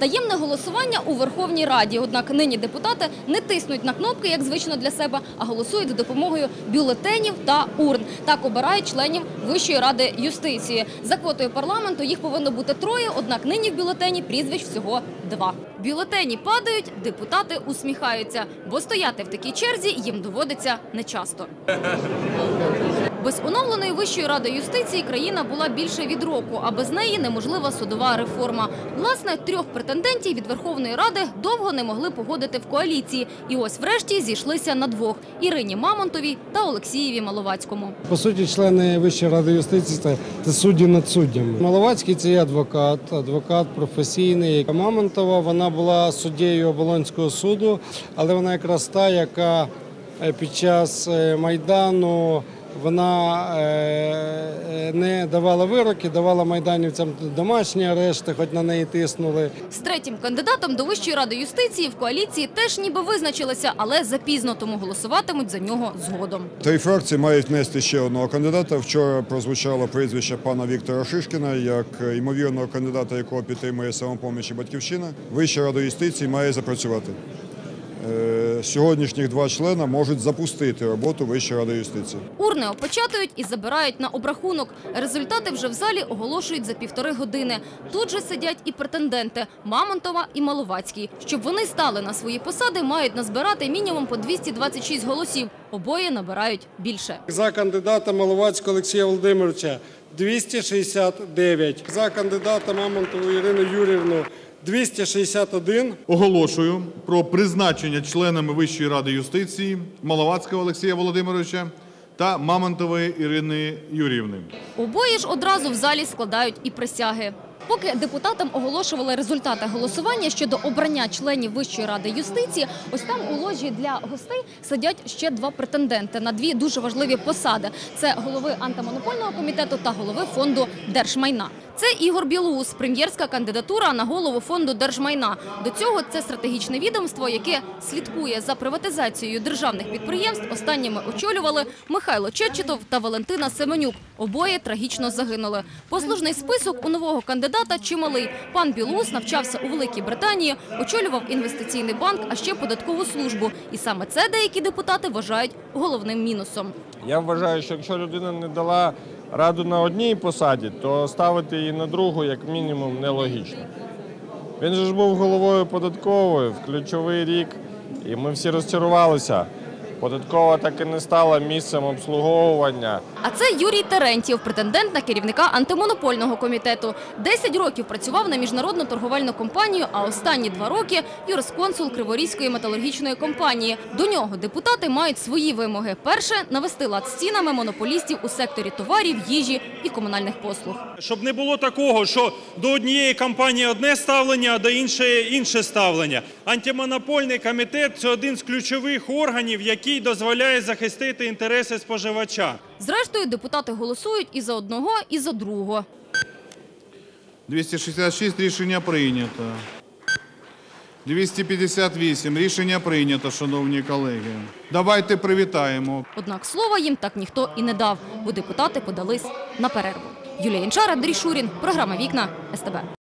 Таємне голосування у Верховній Раді. Однак нині депутати не тиснуть на кнопки, як звично для себе, а голосують за допомогою бюлетенів та урн. Так обирають членів Вищої Ради юстиції. За квотою парламенту їх повинно бути троє, однак нині в бюлетені прізвищ всього два. Бюлетені падають, депутати усміхаються, бо стояти в такій черзі їм доводиться нечасто. Без оновленої Вищої Ради юстиції країна була більше від року, а без неї неможлива судова реформа. Власне, трьох претендентів від Верховної Ради довго не могли погодити в коаліції. І ось врешті зійшлися на двох – Ірині Мамонтовій та Олексієві Маловацькому. По суті, члени Вищої Ради юстиції – це судді над суддями. Маловацький – це адвокат, адвокат професійний. Мамонтова, вона була суддєю Оболонського суду, але вона якраз та, яка під час Майдану вона не давала вироки, давала майданівцям домашні арешти, хоч на неї тиснули. З третім кандидатом до Вищої Ради юстиції в коаліції теж ніби визначилися, але запізно, тому голосуватимуть за нього згодом. Три фракції мають внести ще одного кандидата. Вчора прозвучало прізвище пана Віктора Шишкіна, як ймовірного кандидата, якого підтримує "Самопоміч" і "Батьківщина". Вища Рада юстиції має запрацювати. Сьогоднішніх два члена можуть запустити роботу Вищої Ради юстиції. Урни опечатують і забирають на обрахунок. Результати вже в залі оголошують за півтори години. Тут же сидять і претенденти – Мамонтова і Маловацький. Щоб вони стали на свої посади, мають назбирати мінімум по 226 голосів. Обоє набирають більше. За кандидата Маловацького Олексія Володимировича – 269. За кандидата Мамонтову Ірину Юрівну – 261. Оголошую про призначення членами Вищої Ради юстиції Маловацького Олексія Володимировича та Мамонтової Ірини Юріївни. Обоє ж одразу в залі складають і присяги. Поки депутатам оголошували результати голосування щодо обрання членів Вищої Ради юстиції, ось там у ложі для гостей сидять ще два претенденти на дві дуже важливі посади. Це голови Антимонопольного комітету та голови Фонду держмайна. Це Ігор Білус, прем'єрська кандидатура на голову Фонду держмайна. До цього це стратегічне відомство, яке слідкує за приватизацією державних підприємств. Останніми очолювали Михайло Чечетов та Валентина Семенюк. Обоє трагічно загинули. Послужний список у нового кандидата чималий. Пан Білус навчався у Великій Британії, очолював інвестиційний банк, а ще податкову службу. І саме це деякі депутати вважають головним мінусом. Я вважаю, що якщо людина не дала раду на одній посаді, то ставити її на другу, як мінімум, нелогічно. Він же ж був головою податкової в ключовий рік, і ми всі розчарувалися. Податкова так і не стала місцем обслуговування. А це Юрій Терентів, претендент на керівника Антимонопольного комітету. 10 років працював на міжнародну торговельну компанію, а останні 2 роки – юрисконсул Криворізької металургічної компанії. До нього депутати мають свої вимоги. Перше – навести лад з цінами монополістів у секторі товарів, їжі і комунальних послуг. Щоб не було такого, що до однієї компанії одне ставлення, а до іншої – інше ставлення. Антимонопольний комітет – це один з ключових органів, який дозволяє захистити інтереси споживача. Зрештою, депутати голосують і за одного, і за другого. 266 – рішення прийнято. 258 – рішення прийнято, шановні колеги. Давайте привітаємо. Однак слова їм так ніхто і не дав, бо депутати подались на перерву. Юлія Єнчара, Дрій Шурін. Програма «Вікна» СТБ.